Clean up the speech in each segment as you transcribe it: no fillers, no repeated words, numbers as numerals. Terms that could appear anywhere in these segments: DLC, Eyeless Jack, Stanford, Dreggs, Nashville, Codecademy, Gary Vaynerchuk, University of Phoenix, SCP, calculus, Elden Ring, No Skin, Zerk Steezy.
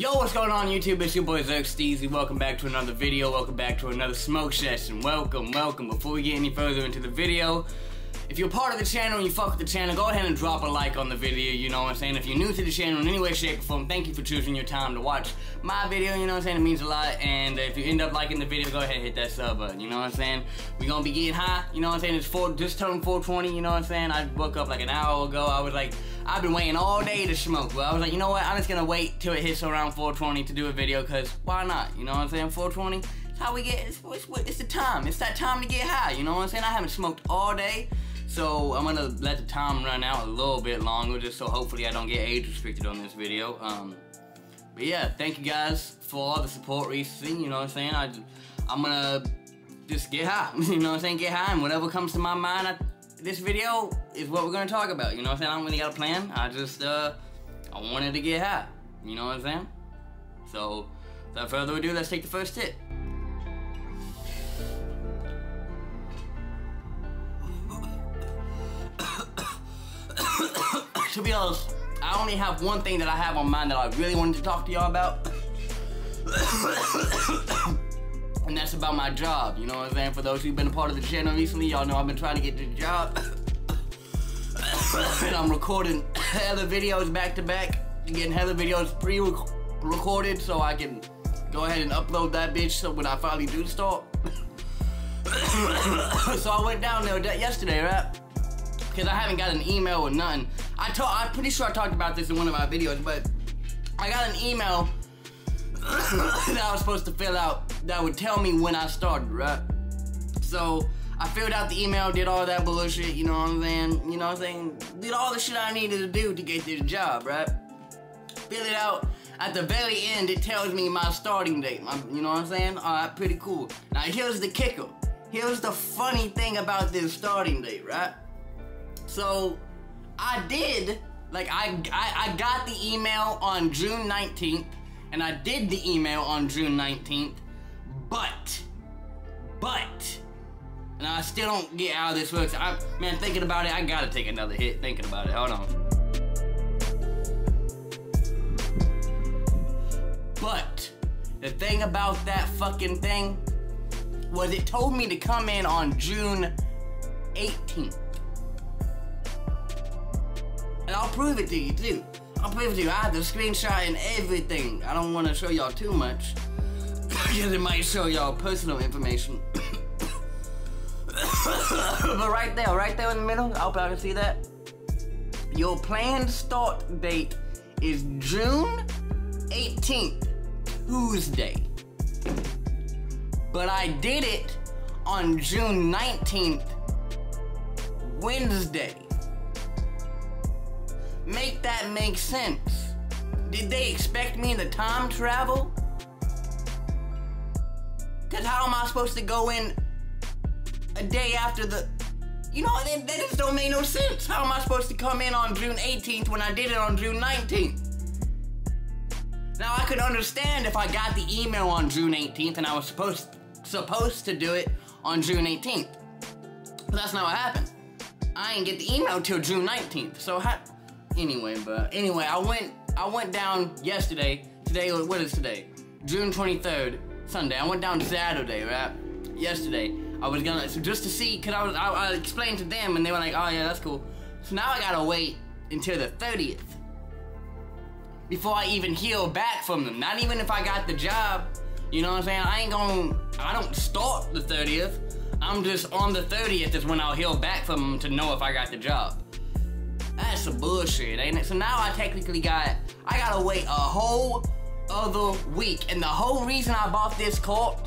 Yo, what's going on YouTube? It's your boy Zerk Steezy. Welcome back to another video. Welcome back to another smoke session. Welcome, welcome. Before we get any further into the video, if you're part of the channel and you fuck with the channel, go ahead and drop a like on the video, you know what I'm saying? If you're new to the channel in any way, shape, or form, thank you for choosing your time to watch my video, you know what I'm saying? It means a lot, and if you end up liking the video, go ahead and hit that sub button, you know what I'm saying? We're gonna be getting high, you know what I'm saying? It's just turned 420, you know what I'm saying? I woke up like an hour ago, I was like, I've been waiting all day to smoke, but I was like, you know what? I'm just gonna wait till it hits around 420 to do a video, cause why not? You know what I'm saying? 420, it's how we get, it's the time. It's that time to get high, you know what I'm saying? I haven't smoked all day. So I'm gonna let the time run out a little bit longer, just so hopefully I don't get age restricted on this video. But yeah, thank you guys for all the support recently, you know what I'm saying? I'm gonna just get high, you know what I'm saying? Get high, and whatever comes to my mind, this video is what we're gonna talk about, you know what I'm saying? I don't really got a plan, I just, I wanted to get high, you know what I'm saying? So, without further ado, let's take the first hit. To be honest, I only have one thing that I have on mind that I really wanted to talk to y'all about. And that's about my job, you know what I'm saying? For those who've been a part of the channel recently, y'all know I've been trying to get the job. And I'm recording hella videos back to back, getting hella videos pre-recorded so I can go ahead and upload that bitch so when I finally do start. So I went down there yesterday, right? Because I haven't got an email or nothing. I'm pretty sure I talked about this in one of my videos, but I got an email that I was supposed to fill out that would tell me when I started, right? So I filled out the email, did all that bullshit, you know what I'm saying? You know what I'm saying? Did all the shit I needed to do to get this job, right? Fill it out. At the very end, it tells me my starting date. You know what I'm saying? Alright, pretty cool. Now here's the kicker. Here's the funny thing about this starting date, right? So, I did, like, I got the email on June 19th, and I did the email on June 19th, but, and I still don't get how this works. Man, thinking about it, I gotta take another hit thinking about it. Hold on. But, the thing about that fucking thing was it told me to come in on June 18th. And I'll prove it to you too. I'll prove it to you. I have the screenshot and everything. I don't want to show y'all too much because it might show y'all personal information. But right there in the middle, I hope y'all can see that. Your planned start date is June 18th, Tuesday. But I did it on June 19th, Wednesday. Make that make sense? Did they expect me to time travel? Cause how am I supposed to go in a day after the... You know, that just don't make no sense. How am I supposed to come in on June 18th when I did it on June 19th? Now I could understand if I got the email on June 18th and I was supposed to do it on June 18th. But that's not what happened. I didn't get the email till June 19th, so how... Anyway, I went down yesterday. Today, what is today? June 23rd, Sunday. I went down Saturday, right? Yesterday, I was gonna, so just to see, cause I explained to them and they were like, oh yeah, that's cool. So now I gotta wait until the 30th before I even hear back from them. Not even if I got the job, you know what I'm saying? I don't start the 30th. I'm just on the 30th is when I'll hear back from them to know if I got the job. That's some bullshit, ain't it? So now I technically gotta wait a whole other week. And the whole reason I bought this cart,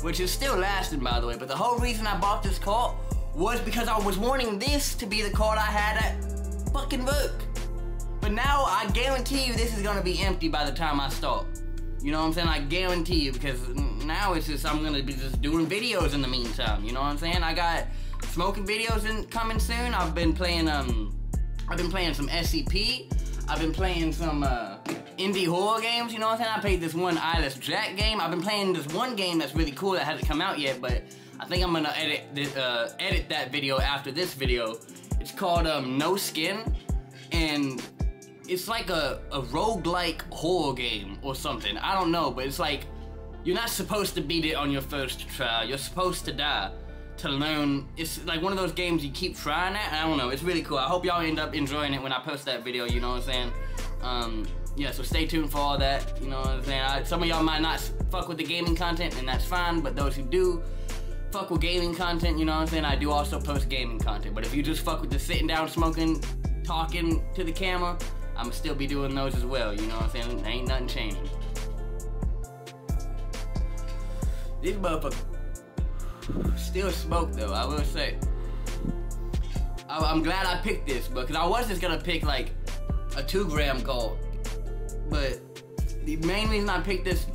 which is still lasting by the way, but the whole reason I bought this cart was because I was wanting this to be the cart I had at fucking work. But now I guarantee you this is gonna be empty by the time I start. You know what I'm saying? I guarantee you, because now it's just, I'm gonna be just doing videos in the meantime. You know what I'm saying? I got smoking videos coming soon. I've been playing some SCP, I've been playing some indie horror games, you know what I'm saying? I played this one Eyeless Jack game, I've been playing this one game that's really cool that hasn't come out yet, but I think I'm gonna edit that video after this video. It's called No Skin, and it's like a roguelike horror game or something. I don't know, but it's like, you're not supposed to beat it on your first try. You're supposed to die to learn. It's like one of those games you keep trying at. I don't know, it's really cool. I hope y'all end up enjoying it when I post that video, you know what I'm saying? Yeah, so stay tuned for all that, you know what I'm saying? Some of y'all might not fuck with the gaming content, and that's fine, but those who do fuck with gaming content, you know what I'm saying? I do also post gaming content, but if you just fuck with the sitting down, smoking, talking to the camera, I'ma still be doing those as well, you know what I'm saying? There ain't nothing changing. This motherfucker still smoke though, I will say. I'm glad I picked this, but because I was just gonna pick like a 2 gram gold. But the main reason I picked this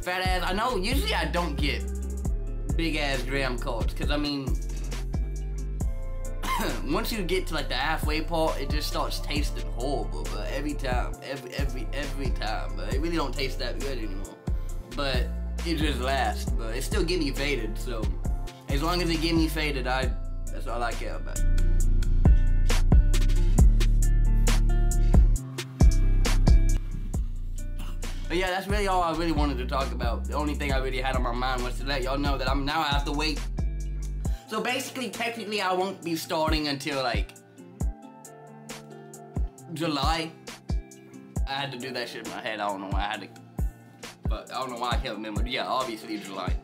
fat ass, I know usually I don't get big ass gram cards, because I mean, once you get to like the halfway part, it just starts tasting horrible, but every time, but it really don't taste that good anymore, but it just lasts, but it's still getting me faded, so as long as it get me faded, that's all I care about. But yeah, that's really all I really wanted to talk about. The only thing I really had on my mind was to let y'all know that I have to wait. So basically, technically, I won't be starting until like July. I had to do that shit in my head. I don't know why I had to, but I don't know why I can't remember. But yeah, obviously July.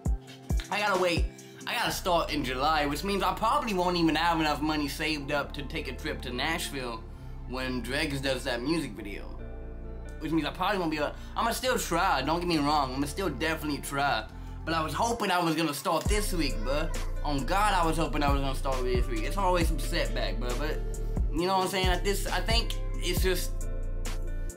I gotta wait. I gotta start in July, which means I probably won't even have enough money saved up to take a trip to Nashville when Dreggs does that music video. Which means I probably won't be able to, I'm gonna still try, don't get me wrong, I'm gonna still definitely try. But I was hoping I was gonna start this week, bruh. On God, I was hoping I was gonna start this week. It's always some setback, bruh, but you know what I'm saying? I think it's just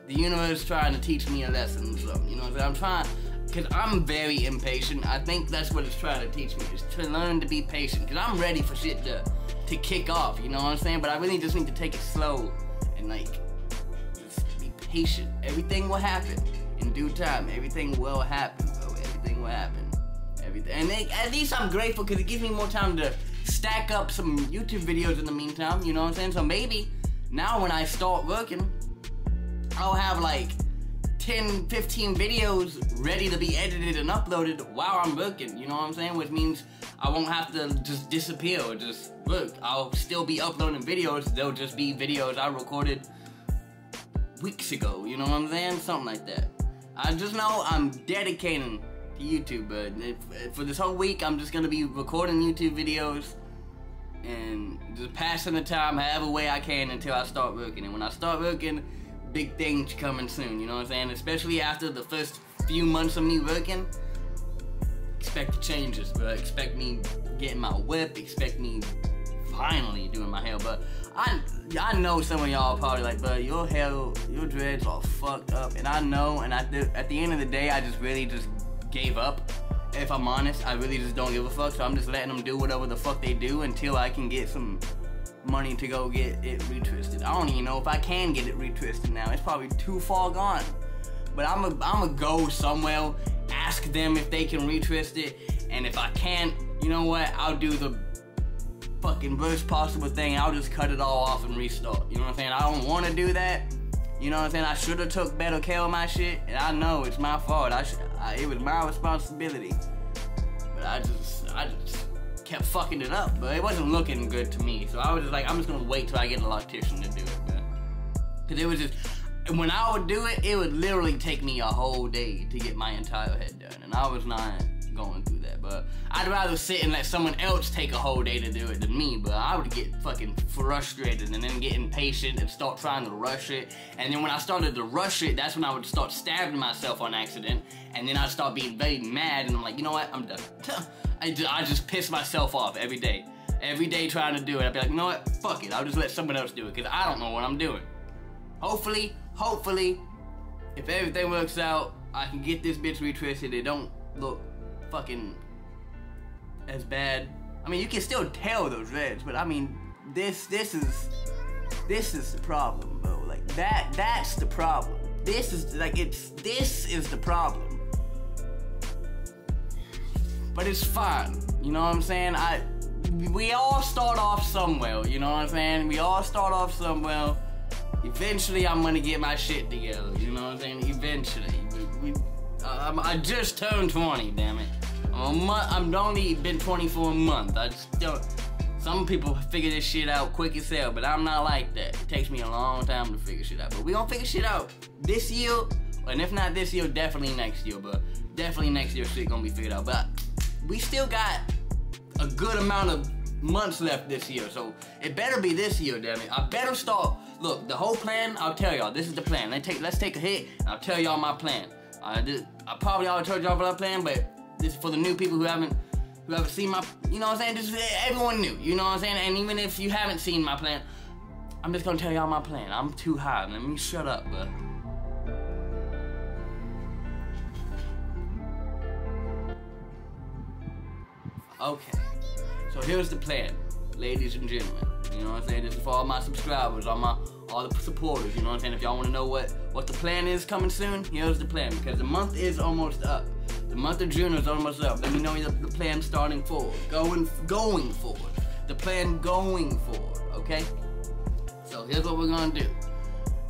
the universe trying to teach me a lesson or something, you know what I'm saying? I'm trying, cause I'm very impatient. I think that's what it's trying to teach me, is to learn to be patient. Cause I'm ready for shit to kick off, you know what I'm saying? But I really just need to take it slow and like, patient. Everything will happen in due time. Everything will happen, bro. Everything will happen. Everything. And at least I'm grateful because it gives me more time to stack up some YouTube videos in the meantime. You know what I'm saying? So maybe now when I start working, I'll have like 10, 15 videos ready to be edited and uploaded while I'm working. You know what I'm saying? Which means I won't have to just disappear or just work. I'll still be uploading videos. They'll just be videos I recorded weeks ago, you know what I'm saying? Something like that. I just know I'm dedicating to YouTube, but for this whole week, I'm just gonna be recording YouTube videos and just passing the time however way I can until I start working. And when I start working, big things coming soon, you know what I'm saying? Especially after the first few months of me working, expect changes, but expect me getting my whip, expect me finally doing my hair, but I know some of y'all probably like, bro, your hair, your dreads are fucked up, and I know, and at the end of the day, I just really just gave up. If I'm honest, I really just don't give a fuck, so I'm just letting them do whatever the fuck they do until I can get some money to go get it retwisted. I don't even know if I can get it retwisted now. It's probably too far gone, but I'm a go somewhere, ask them if they can retwist it, and if I can't, you know what, I'll do the fucking worst possible thing. I'll just cut it all off and restart. You know what I'm saying? I don't want to do that. You know what I'm saying? I should have took better care of my shit, and I know it's my fault. It was my responsibility, but I just kept fucking it up. But it wasn't looking good to me, so I was just like, I'm just gonna wait till I get an electrician to do it, man. Cause it was just, when I would do it, it would literally take me a whole day to get my entire head done, and I was not going through that, but I'd rather sit and let someone else take a whole day to do it than me, but I would get fucking frustrated and then get impatient and start trying to rush it, and then when I started to rush it, that's when I would start stabbing myself on accident, and then I'd start being very mad, and I'm like, you know what, I'm done. I just piss myself off every day trying to do it. I'd be like, you know what, fuck it, I'll just let someone else do it, because I don't know what I'm doing. Hopefully, if everything works out, I can get this bitch retwisted. It don't look fucking as bad. I mean, you can still tell those dreads, but I mean, this is the problem, bro. Like that's the problem. This is the problem. But it's fine. You know what I'm saying? We all start off somewhere. You know what I'm saying? We all start off somewhere. Eventually, I'm gonna get my shit together. You know what I'm saying? Eventually. I just turned 20, damn it. I've only been 20 for a month. I just don't. Some people figure this shit out quick as hell, but I'm not like that. It takes me a long time to figure shit out. But we gonna figure shit out this year, and if not this year, definitely next year. But definitely next year, shit gonna be figured out. But we still got a good amount of months left this year, so it better be this year, damn it. I better start. Look, the whole plan, I'll tell y'all. This is the plan. Let's take a hit, and I'll tell y'all my plan. I probably already told y'all what I planned, but this is for the new people who haven't seen my, you know what I'm saying? Just everyone new, you know what I'm saying? And even if you haven't seen my plan, I'm just gonna tell y'all my plan. I'm too high. Let me shut up, bro. Okay, so here's the plan, ladies and gentlemen. You know what I'm saying? This is for all my subscribers, all the supporters, you know what I'm saying? If y'all wanna know what the plan is coming soon, here's the plan, because the month is almost up. The month of June is almost up. Let me know the plan starting forward. Going forward. The plan going forward, okay? So here's what we're gonna do.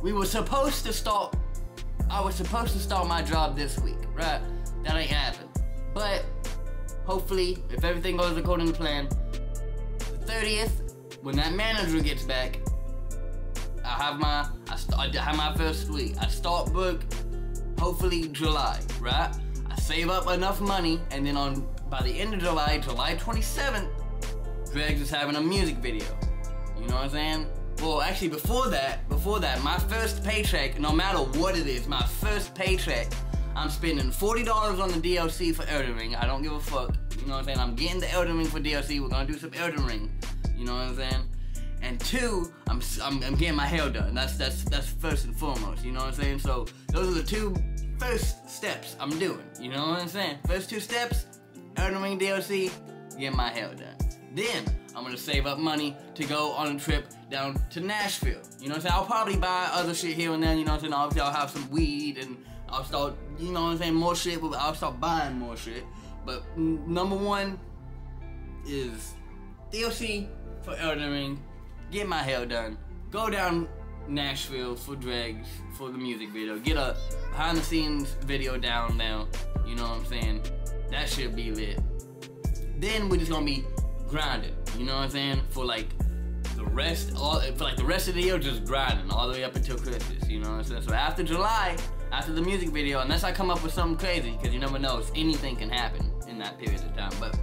I was supposed to start my job this week, right? That ain't happened. But hopefully, if everything goes according to plan, the 30th, when that manager gets back, I have my first week. I start work, hopefully July, right? I save up enough money, and then by the end of July, July 27th, Dreggs is having a music video. You know what I'm saying? Well, actually, before that, my first paycheck, no matter what it is, my first paycheck, I'm spending $40 on the DLC for Elden Ring. I don't give a fuck. You know what I'm saying? I'm getting the Elden Ring for DLC. We're gonna do some Elden Ring. You know what I'm saying? And two, I'm getting my hair done. That's first and foremost. You know what I'm saying? So those are the two first steps I'm doing. You know what I'm saying? First two steps, Elden Ring DLC, get my hair done. Then I'm gonna save up money to go on a trip down to Nashville. You know what I'm saying? I'll probably buy other shit here and there. You know what I'm saying? Obviously, I'll have some weed and I'll start, you know what I'm saying, more shit, but I'll start buying more shit. But number one is DLC for Elden Ring, get my hair done, go down Nashville for Dreggs for the music video, get a behind the scenes video down now, you know what I'm saying? That should be lit. Then we're just gonna be grinding, you know what I'm saying? For like the rest, of the year, just grinding all the way up until Christmas, you know what I'm saying? So after July, after the music video, unless I come up with something crazy, because you never know, anything can happen in that period of time. But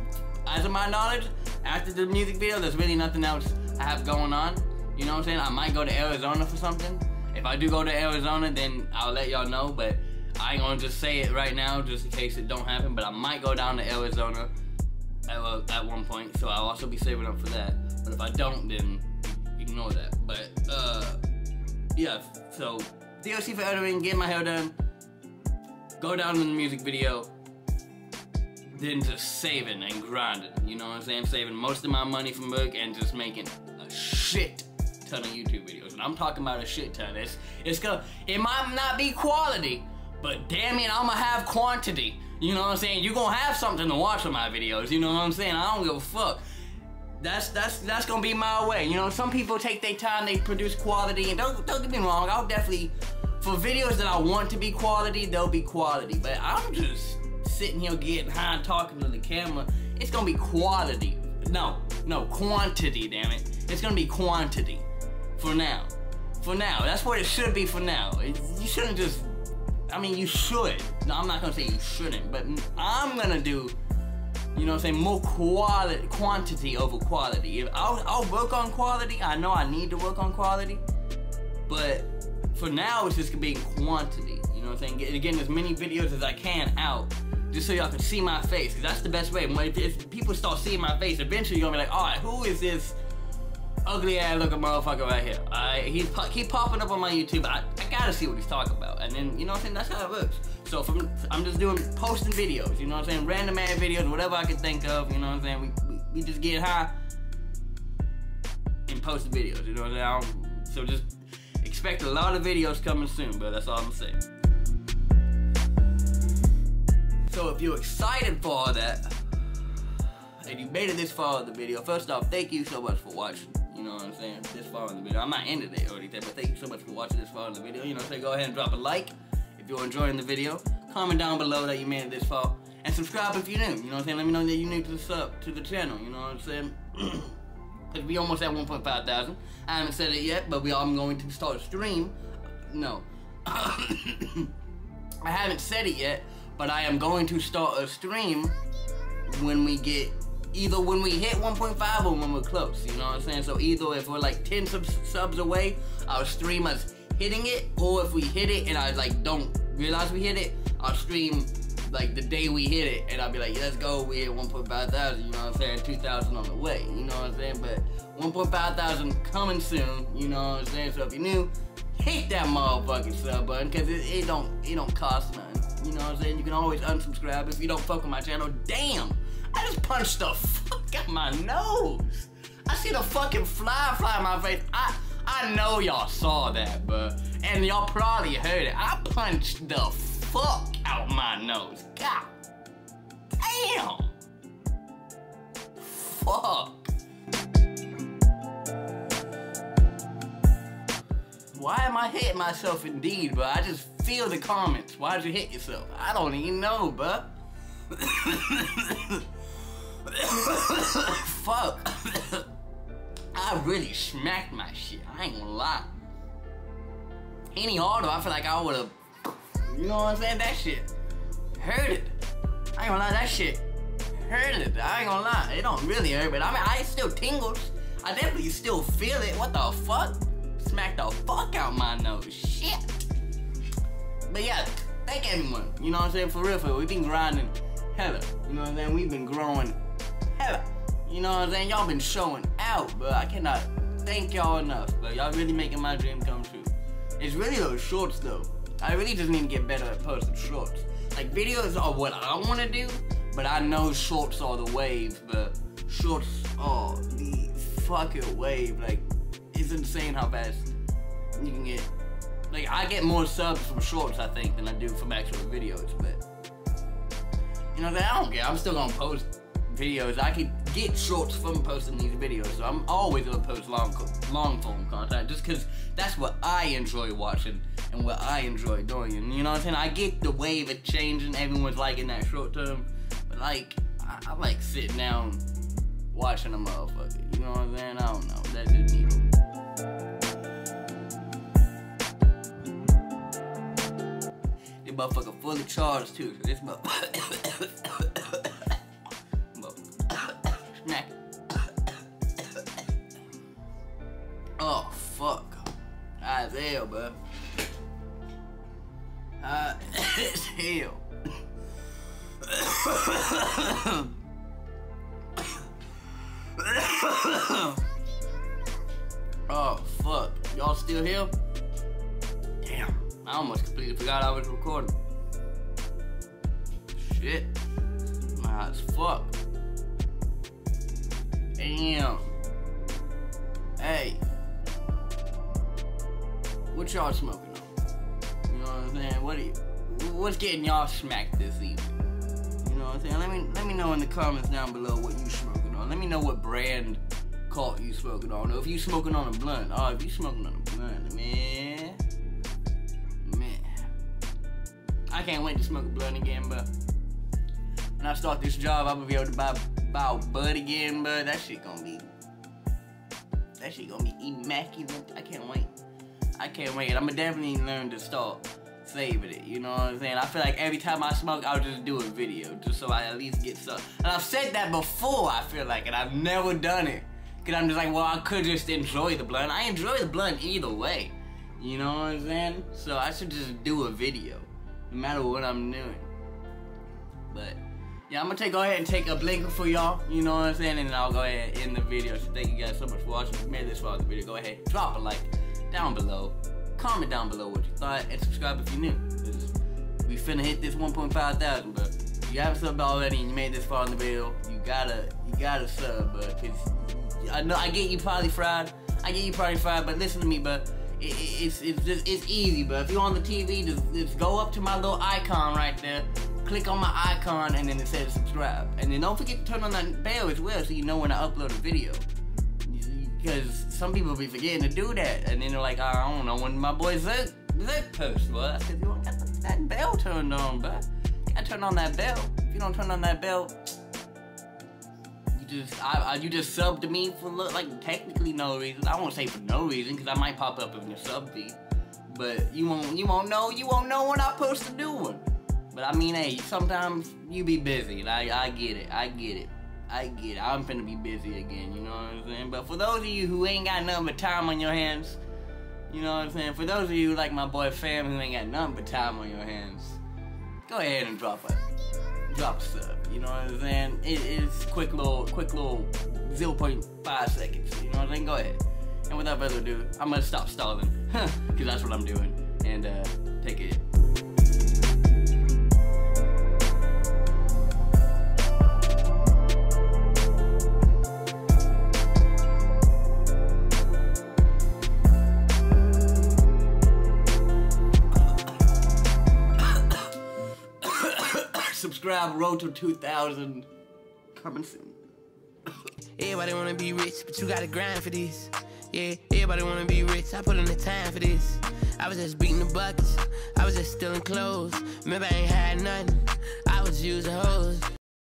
as of my knowledge, after the music video, there's really nothing else I have going on. You know what I'm saying? I might go to Arizona for something. If I do go to Arizona, then I'll let y'all know, but I ain't gonna just say it right now just in case it don't happen, but I might go down to Arizona at one point, so I'll also be saving up for that. But if I don't, then ignore that. But, yeah, so DLC for Elden Ring, get my hair done, go down to the music video, then just saving and grinding, you know what I'm saying? Saving most of my money from work and just making a shit ton of YouTube videos. And I'm talking about a shit ton. It might not be quality, but damn it, I'ma have quantity. You know what I'm saying? You're gonna have something to watch on my videos, you know what I'm saying? I don't give a fuck. That's gonna be my way. You know, some people take their time, they produce quality, and don't get me wrong, I'll definitely, for videos that I want to be quality, they'll be quality, but I'm just sitting here getting high and talking to the camera. It's gonna be quality. No, quantity, damn it. It's gonna be quantity. For now. For now, that's what it should be for now. You shouldn't just, I mean, you should. No, I'm not gonna say you shouldn't, but I'm gonna do, you know what I'm saying, more quantity over quality. I'll work on quality. I know I need to work on quality, but for now it's just being quantity, you know what I'm saying? Getting as many videos as I can out, just so y'all can see my face, because that's the best way. If people start seeing my face, eventually you're gonna be like, alright, who is this ugly ass looking motherfucker right here? Alright, he popping up on my YouTube, I gotta see what he's talking about, and then, you know what I'm saying, that's how it works. So I'm just doing posting videos, you know what I'm saying? Random ad videos, whatever I can think of, you know what I'm saying? We just get high and post the videos, you know what I'm saying? So just expect a lot of videos coming soon, bro. That's all I'm saying. So if you're excited for all that, and you made it this far in the video, first off, thank you so much for watching. You know what I'm saying? This far in the video. I'm not ending it already, but thank you so much for watching this far in the video. You know what I'm saying? Go ahead and drop a like if you're enjoying the video. Comment down below that you made it this far. And subscribe if you're new. You know what I'm saying? Let me know that you're new to the sub, to the channel. You know what I'm saying? Because we almost at 1,500. I haven't said it yet, but I'm going to start a stream. No. I haven't said it yet, but I am going to start a stream when we get... Either when we hit 1.5 or when we're close, you know what I'm saying? So either if we're like 10 subs away, I'll stream us hitting it, or if we hit it and I like don't realize we hit it, I'll stream like the day we hit it, and I'll be like, let's go, we hit 1.5,000, you know what I'm saying? 2,000 on the way, you know what I'm saying? But 1.5,000 coming soon, you know what I'm saying? So if you're new, hit that motherfucking sub button, because it don't cost nothing, you know what I'm saying? You can always unsubscribe if you don't fuck with my channel. Damn! I just punched the fuck out my nose. I see the fucking fly in my face. I know y'all saw that, bruh. And y'all probably heard it. I punched the fuck out my nose. God damn. Fuck. Why am I hitting myself indeed, bruh? I just feel the comments. Why'd you hit yourself? I don't even know, bruh. Fuck. I really smacked my shit. I ain't gonna lie. Any harder, I feel like I would've, you know what I'm saying? That shit hurted. I ain't gonna lie, that shit hurted. I ain't gonna lie. It don't really hurt, but I mean, I still tingles. I definitely still feel it. What the fuck? Smacked the fuck out my nose. Shit. But yeah, thank everyone. You know what I'm saying? For real, for real. We've been grinding hella. You know what I'm saying? We've been growing hella. You know what I'm saying? Y'all been showing out, but I cannot thank y'all enough. But y'all really making my dream come true. It's really those shorts though. I really just need to get better at posting shorts. Like videos are what I wanna do, but I know shorts are the wave, but shorts are the fucking wave. Like, it's insane how fast you can get. Like, I get more subs from shorts, I think, than I do from actual videos, but... You know, I don't care. I'm still gonna post videos. I could get shorts from posting these videos, so I'm always gonna post long form content, just because that's what I enjoy watching and what I enjoy doing. And you know what I'm saying? I get the wave of changing. Everyone's liking that short term, but, like, I like sitting down watching a motherfucker. You know what I'm saying? I don't know. That's just me. Motherfucker fully charged too, so this motherfucker smack. Oh fuck. Hot as hell, bruh. Hot as hell. Oh fuck. Y'all still here? Damn. I almost completely forgot I was recording. Shit. Nah, it's fuck. Damn. Hey. What y'all smoking on? You know what I'm saying? What's getting y'all smacked this evening? You know what I'm saying? Let me know in the comments down below what you smoking on. Let me know what brand cult you smoking on. Or if you smoking on a blunt. Oh, if you smoking on a blunt, man. I can't wait to smoke a blunt again, but when I start this job, I'm gonna be able to buy a bud again, but that shit gonna be immaculate. I can't wait. I'm gonna definitely learn to start saving it, you know what I'm saying? I feel like every time I smoke, I'll just do a video, just so I at least get some. And I've said that before, I feel like, and I've never done it. Cause I'm just like, well, I could just enjoy the blunt. I enjoy the blunt either way, you know what I'm saying? So I should just do a video. No matter what I'm doing. But yeah, I'm gonna go ahead and take a blinker for y'all, you know what I'm saying, and I'll go ahead and end the video. So thank you guys so much for watching. If you made it this far in the video, go ahead, drop a like down below, comment down below what you thought, and subscribe if you're new. We finna hit this 1,500, but if you haven't subbed already and you made this far in the video, you gotta sub, but I know I get you probably fried, but listen to me, but it's easy, but if you're on the TV, just go up to my little icon right there, click on my icon, and then it says subscribe. And then don't forget to turn on that bell as well, so you know when I upload a video. Because some people be forgetting to do that. And then they're like, oh, I don't know when my boy Zerk post was. I said, you don't got that bell turned on, bruh. You gotta turn on that bell. If you don't turn on that bell, you just subbed to me for like technically no reason. I won't say for no reason, because I might pop up in your sub feed. But you won't know when I post a new one. But I mean, hey, sometimes you be busy. Like, I get it. I'm finna be busy again, you know what I'm saying? But for those of you who ain't got nothing but time on your hands, you know what I'm saying? For those of you like my boy Fam who ain't got nothing but time on your hands, go ahead and drop a sub, you know what I'm saying? It's quick little 0.5 seconds, you know what I'm saying? Go ahead. And without further ado, I'm gonna stop stalling, because that's what I'm doing, and take it. Subscribe, road to 2000, coming soon. Everybody wanna be rich, but you gotta grind for this. Yeah, everybody wanna be rich, I put in the time for this. I was just beating the buckets, I was just stealing clothes. Remember I ain't had nothing, I was using hoes.